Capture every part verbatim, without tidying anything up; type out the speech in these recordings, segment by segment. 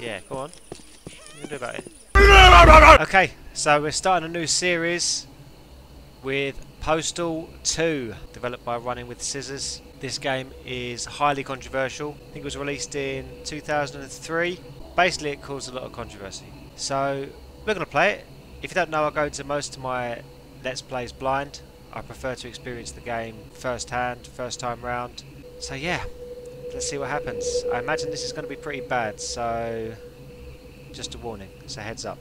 Yeah, go on. What do about it? Okay, so we're starting a new series with Postal two, developed by Running with Scissors. This game is highly controversial. I think it was released in two thousand three. Basically, it caused a lot of controversy. So we're going to play it. If you don't know, I go into most of my Let's Plays blind. I prefer to experience the game first hand, first time round. So yeah, let's see what happens. I imagine this is going to be pretty bad, so just a warning, it's a heads up.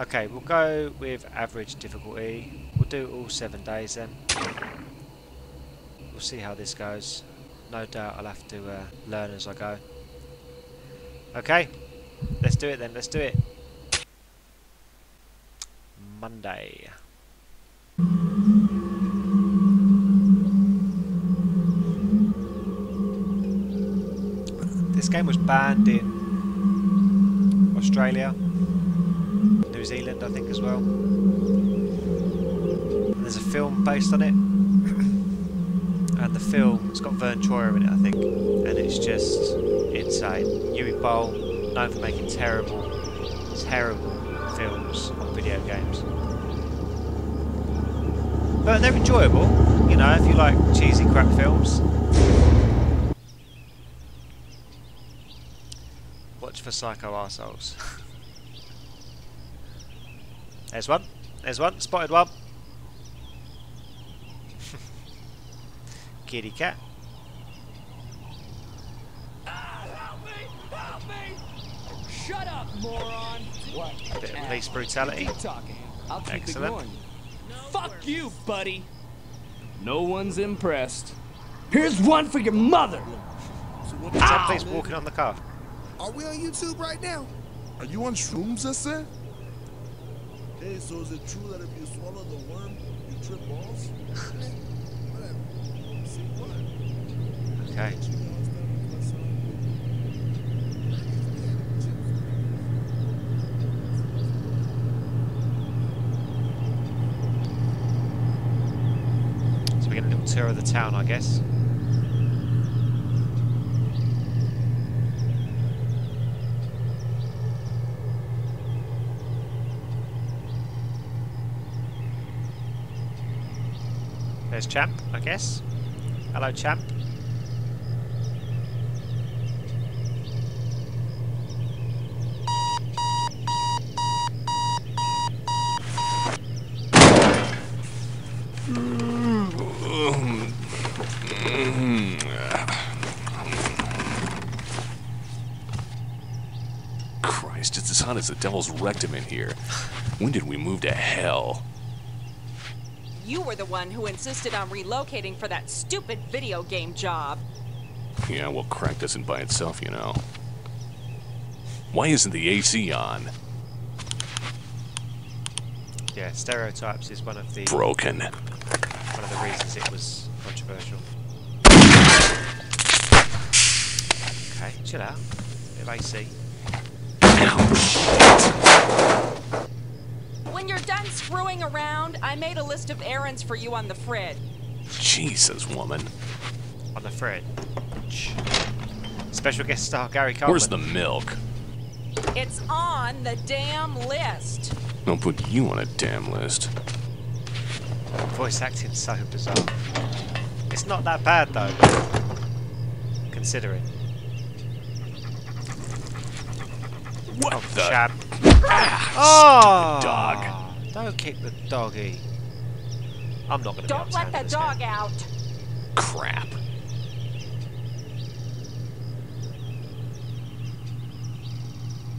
Okay, we'll go with average difficulty. We'll do all seven days then. We'll see how this goes. No doubt I'll have to uh, learn as I go. Okay, let's do it then, let's do it. Monday. This game was banned in Australia, New Zealand I think as well. And there's a film based on it. And the film, it's got Vern Troyer in it I think. And it's just insane. Uwe Boll, known for making terrible, terrible films on video games. But they're enjoyable, you know, if you like cheesy crap films. Watch for psycho arseholes. There's one, there's one, spotted one. Kitty cat. Ah, help me, help me! Shut up, moron! What? A bit of police brutality. I'll keep Excellent. Fuck you, buddy! No one's impressed. Here's one for your mother! Somebody's walking on the car. Are we on YouTube right now? Are you on shrooms, I said? Hey, so is it true that if you swallow the worm, you trip balls? Whatever. See what? Okay. Tour of the town, I guess. There's Champ, I guess. Hello, Champ. It's as hot as the devil's rectum in here. When did we move to hell? You were the one who insisted on relocating for that stupid video game job. Yeah, well, crack doesn't by itself, you know. Why isn't the A C on? Yeah, stereotypes is one of the... Broken. One of the reasons it was controversial. Okay, chill out. Bit of A C. When you're done screwing around, I made a list of errands for you on the fridge. Jesus, woman. On the fridge. Special guest star Gary Coleman. Where's the milk? It's on the damn list. Don't put you on a damn list. Voice acting's so bizarre. It's not that bad though, considering. What oh, the? Champ. Ah, oh, the dog! Don't kick the doggy. I'm not going to. Don't let the dog game. out. Crap.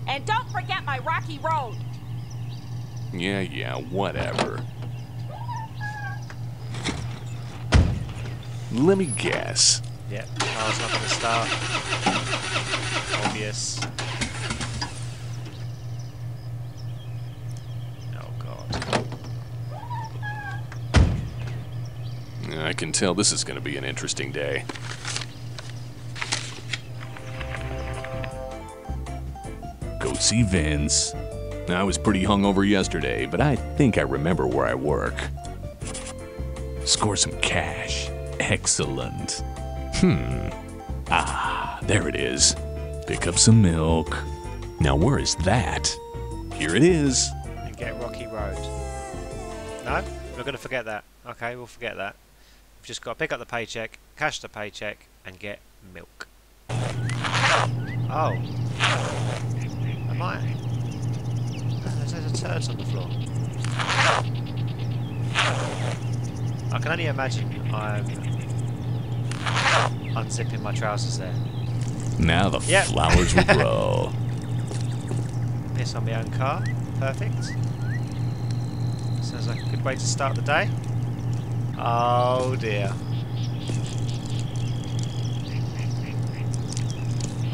And don't forget my rocky road. Yeah, yeah, whatever. Let me guess. Yep, I was not going to start. Obvious. I can tell this is going to be an interesting day. Go see Vince. I was pretty hungover yesterday, but I think I remember where I work. Score some cash. Excellent. Hmm. Ah, there it is. Pick up some milk. Now where is that? Here it is. And get Rocky Road. No? We're going to forget that. Okay, we'll forget that. We've just got to pick up the paycheck, cash the paycheck, and get milk. Oh. Am I? There's, there's a turd on the floor. I can only imagine I'm unzipping my trousers there. Now the yep. flowers will grow. Piss on my own car. Perfect. Sounds like a good way to start the day. Oh dear.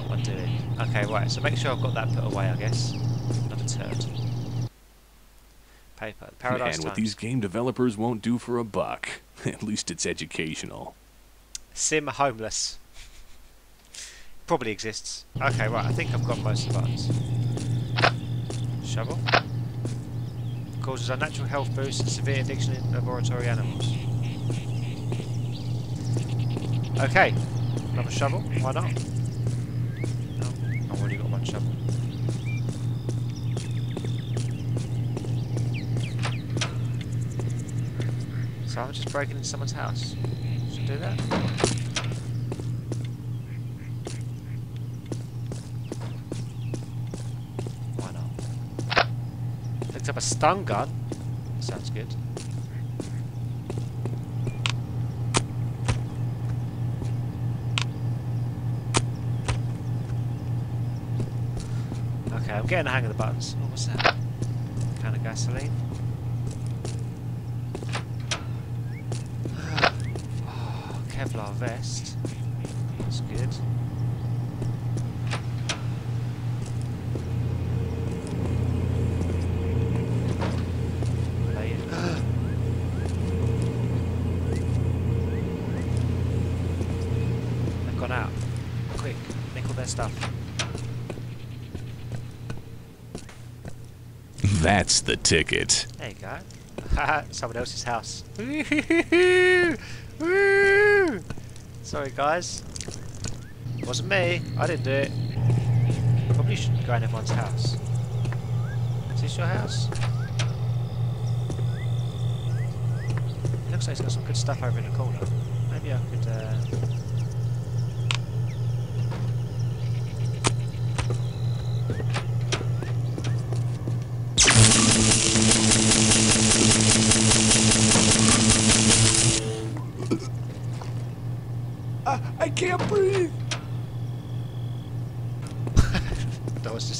What am I doing? Okay, right, so make sure I've got that put away, I guess. Another turd. Paper. Paradise Times. Man, what these game developers won't do for a buck. At least it's educational. Sim homeless. Probably exists. Okay, right, I think I've got most of those. Shovel. Causes unnatural health boosts and severe addiction in laboratory animals. Okay, another shovel, why not? No, I've already got one shovel. So I'm just breaking into someone's house. Should I do that? Up a stun gun. Sounds good. Okay, I'm getting the hang of the buttons. What was that? Can of gasoline. Oh, Kevlar vest. That's good. Stuff. That's the ticket. There you go. Someone else's house. Woo! Sorry guys. It wasn't me. I didn't do it. Probably shouldn't go in everyone's house. Is this your house? It looks like it's got some good stuff over in the corner. Maybe I could uh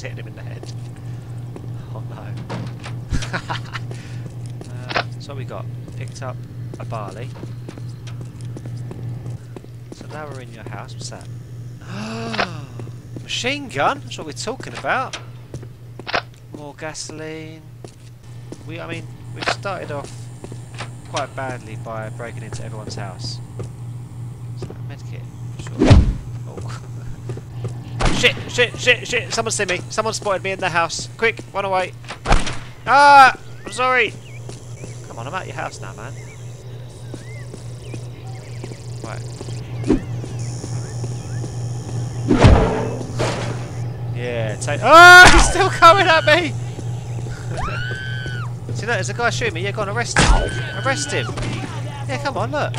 hitting him in the head. Oh no. uh, so what we got? Picked up a barley. So now we're in your house. What's that? Machine gun? That's what we're talking about. More gasoline. We, I mean, we've started off quite badly by breaking into everyone's house. Is that a medkit? Sure. Oh. Shit, shit, shit, shit, someone see me. Someone spotted me in the house. Quick, run away. Ah, I'm sorry. Come on, I'm at your house now, man. Right. Yeah, take... Ah, he's still coming at me. See, look, there's a guy shooting me. Yeah, go on, arrest him. Arrest him. Yeah, come on, look.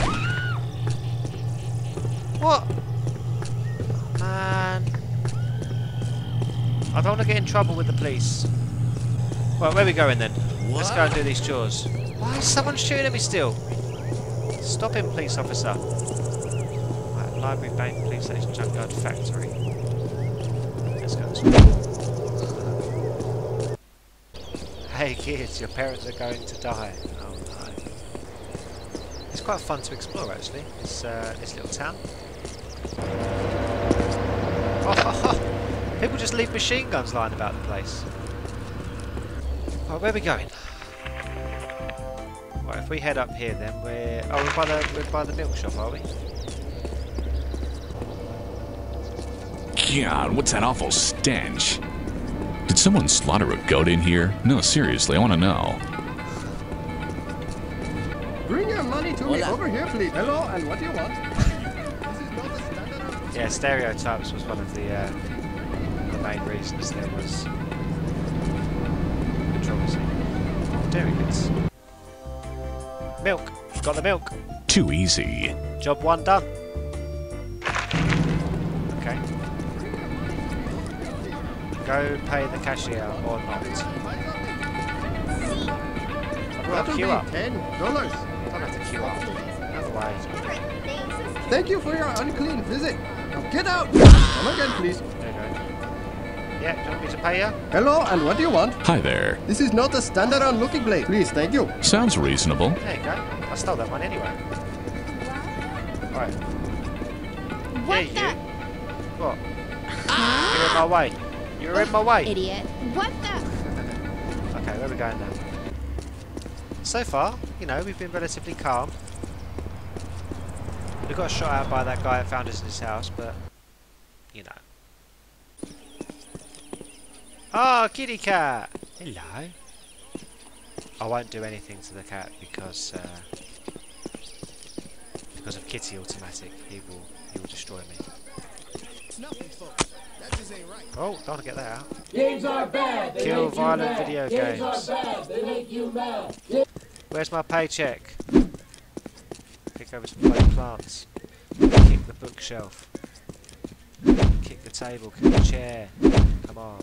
What? Man... I don't want to get in trouble with the police. Well, where are we going then? What? Let's go and do these chores. Why is someone shooting at me still? Stop him, police officer. Right, library, bank, police station, junkyard, factory. Let's go this way. Hey kids, your parents are going to die. Oh no. It's quite fun to explore actually, this, uh, this little town. Oh, people just leave machine guns lying about the place. Right, where are we going? Right, if we head up here then we're... Oh, we're by the, we're by the milk shop, are we? God, what's that awful stench? Did someone slaughter a goat in here? No, seriously, I want to know. Bring your money to Hola. me over here, please. Hello, and what do you want? This is not a standard... Yeah, stereotypes was one of the... Uh, main reasons there was controversy. Dairy goods. Milk. Just got the milk. Too easy. Job one done. Okay. Go pay the cashier or not. I've got to queue up. ten dollars. I don't have to queue up. Another way. Thank you for your unclean visit. Now get out! Come again, please. There you go. Yeah, do you want me to pay you? Hello, and what do you want? Hi there. This is not a standard on looking blade. Please, thank you. Sounds reasonable. There you go. I stole that one anyway. Alright. What hey, the? You. What? You're in my way. You're oh, in my way. Idiot. What the? Okay, where are we going now? So far, you know, we've been relatively calm. We got shot out by that guy that found us in his house, but, you know. Oh, kitty cat! Hello. I won't do anything to the cat because, uh, because of Kitty Automatic. He will, he will destroy me. Nothing, folks. That just ain't right. Oh, don't want to get that out. Games are bad. They Kill make violent you mad. video games. games. Are bad. They make you mad. Where's my paycheck? Pick over some plate plants. Kick the bookshelf. Kick the table. Kick the chair. Come on.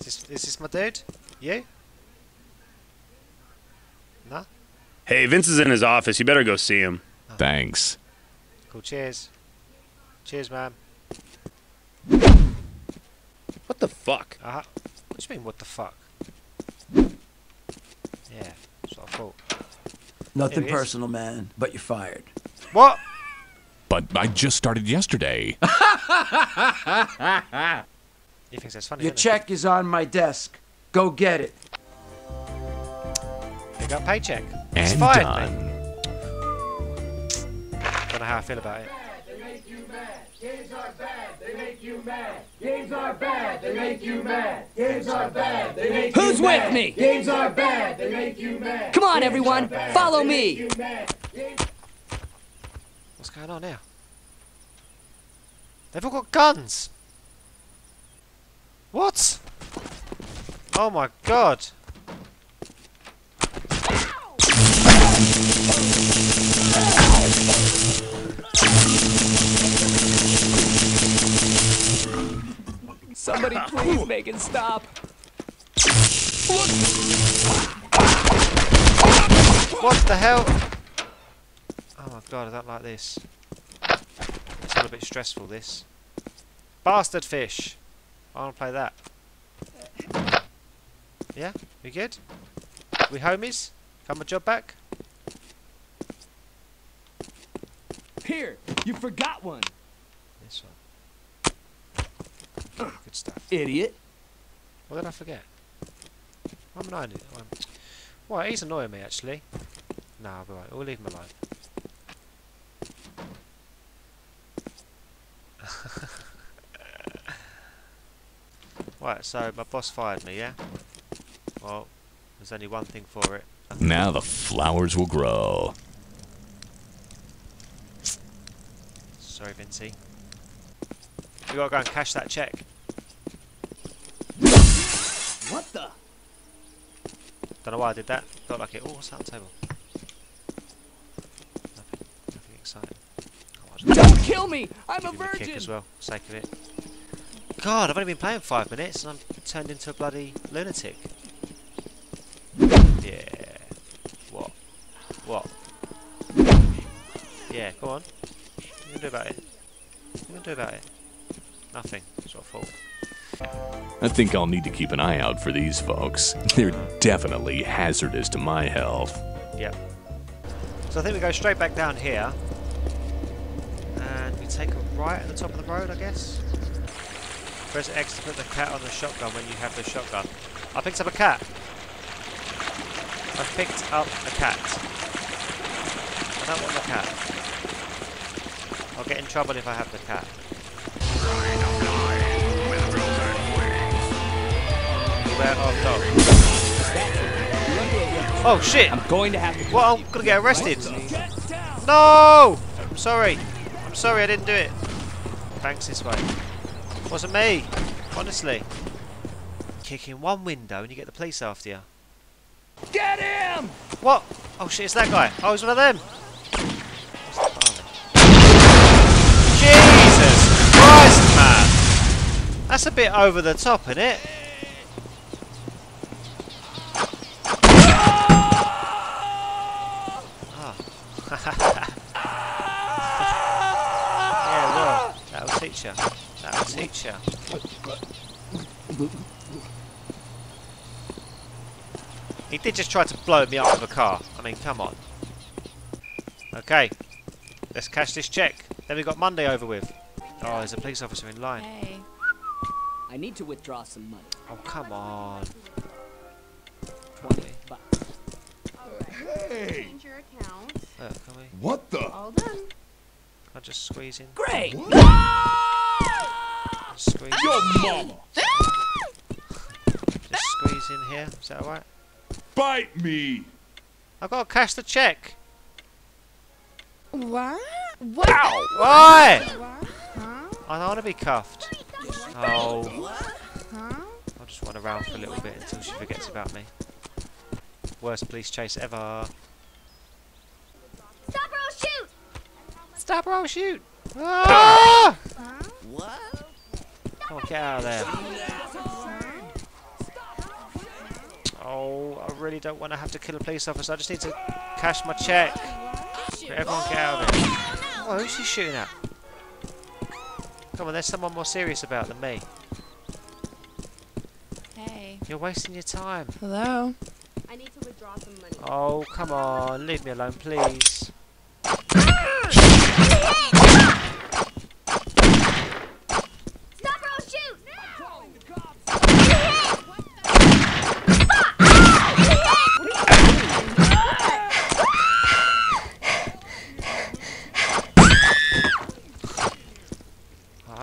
Is this, is this my dude? You? Nah? Hey, Vince is in his office. You better go see him. Oh. Thanks. Cool, cheers. Cheers, man. What the fuck? Uh-huh. What do you mean, what the fuck? Yeah, that's what I thought. Nothing personal, man, but you're fired. What? But I just started yesterday. He thinks that's funny. Your check is on my desk. Go get it. You got a paycheck. It's fired, man. Don't know how I feel about it. Games are bad, they make you mad. Games are bad, they make you mad. Games are bad, they make Who's you mad. Who's with me? Games are bad, they make you mad. Come on, Games everyone, bad, follow me. What's going on now? They've all got guns. What? Oh my god. Somebody please make it stop. What the hell? Oh my god, I don't like this. It's a little bit stressful, this. Bastard fish. I want to play that. Yeah? We good? We homies? Got my job back? Here, you forgot one. This one. Good stuff. Idiot. What did I forget? I'm not an idiot. Well, he's annoying me actually. Nah, I'll be right. We'll leave him alone. Right, so my boss fired me, yeah? Well, there's only one thing for it. Now the flowers will grow. Sorry, Vincey. We gotta go and cash that check. What the? Don't know why I did that. Felt like it. Oh, what's that on the table? Nothing. Nothing exciting. Oh, don't kill me! I'm a virgin! Kick as well, for the sake of it. God, I've only been playing five minutes and I'm turned into a bloody lunatic. Yeah. What? What? Yeah, go on. What are you gonna do about it? What are you gonna do about it? Nothing. It's not fault. I think I'll need to keep an eye out for these folks. They're definitely hazardous to my health. Yep. So I think we go straight back down here. And we take a right at the top of the road, I guess. Press X to put the cat on the shotgun when you have the shotgun. I picked up a cat. I picked up a cat. I don't want the cat. I'll get in trouble if I have the cat. Oh shit! I'm going to have to. Well, I'm gonna get arrested. No! I'm sorry. I'm sorry, I didn't do it. Thanks this way. Wasn't me. Honestly. Kick in one window and you get the police after you. Get him! What? Oh shit, it's that guy. Oh, it's one of them. Oh. Jesus Christ, man. That's a bit over the top, isn't it? Teacher, that teacher. He did just try to blow me up with a car. I mean, come on. Okay, let's cash this check. Then we got Monday over with. Oh, there's a police officer in line. Hey. I need to withdraw some money. Oh, come on. twenty bucks. Hey. Change your account. Oh, can we? What the? All done. I'll just squeeze in. Great! Just squeeze in. Your mama! Just squeeze in here. Is that alright? Bite me! I've got to cash the check. What? What? Ow! Why? What? Huh? I don't want to be cuffed. Oh. Huh? I'll just run around for a little bit until she forgets about me. Worst police chase ever. Stop or I'll shoot! Ah! What? Come on, get out of there. Oh, I really don't want to have to kill a police officer. I just need to cash my check. Everyone get out of there. Oh, who's she shooting at? Come on, there's someone more serious about than me. Hey. You're wasting your time. Hello? I need to withdraw some money. Oh, come on. Leave me alone, please.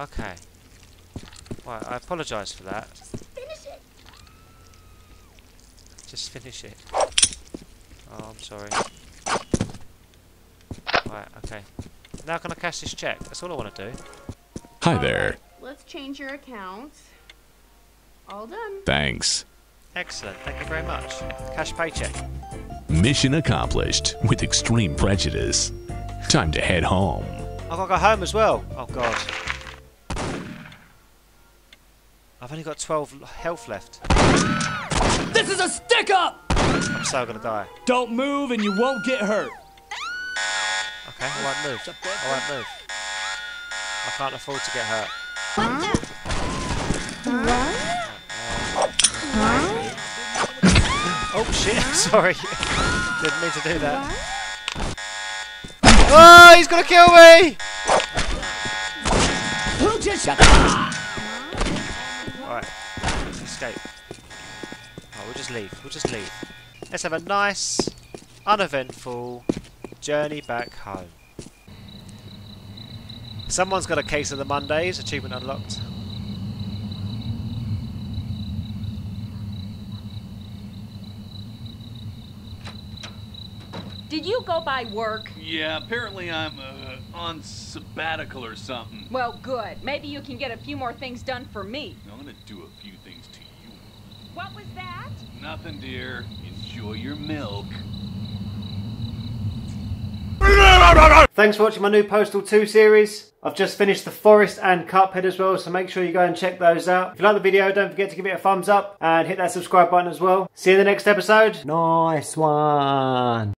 Okay. Well, I apologise for that. Just finish it. Just finish it. Oh, I'm sorry. Right, okay. Now can I cash this check? That's all I want to do. Hi there. Let's change your account. All done. Thanks. Excellent. Thank you very much. Cash paycheck. Mission accomplished with extreme prejudice. Time to head home. I've got to go home as well. Oh, God. I've only got twelve health left. This is a stick up! I'm so gonna die. Don't move and you won't get hurt. Okay, I won't move. I won't move. I can't afford to get hurt. Huh? Huh? Huh? Oh shit, sorry. Didn't mean to do that. Whoa, he's gonna kill me! Who just shut up? Alright, let's escape. Oh, we'll just leave, we'll just leave. Let's have a nice, uneventful journey back home. Someone's got a case of the Mondays, achievement unlocked. Did you go by work? Yeah, apparently I'm uh, on sabbatical or something. Well, good. Maybe you can get a few more things done for me. I'm gonna do a few things to you. What was that? Nothing, dear. Enjoy your milk. Thanks for watching my new Postal two series. I've just finished The Forest and Cuphead as well, so make sure you go and check those out. If you like the video, don't forget to give it a thumbs up and hit that subscribe button as well. See you in the next episode. Nice one.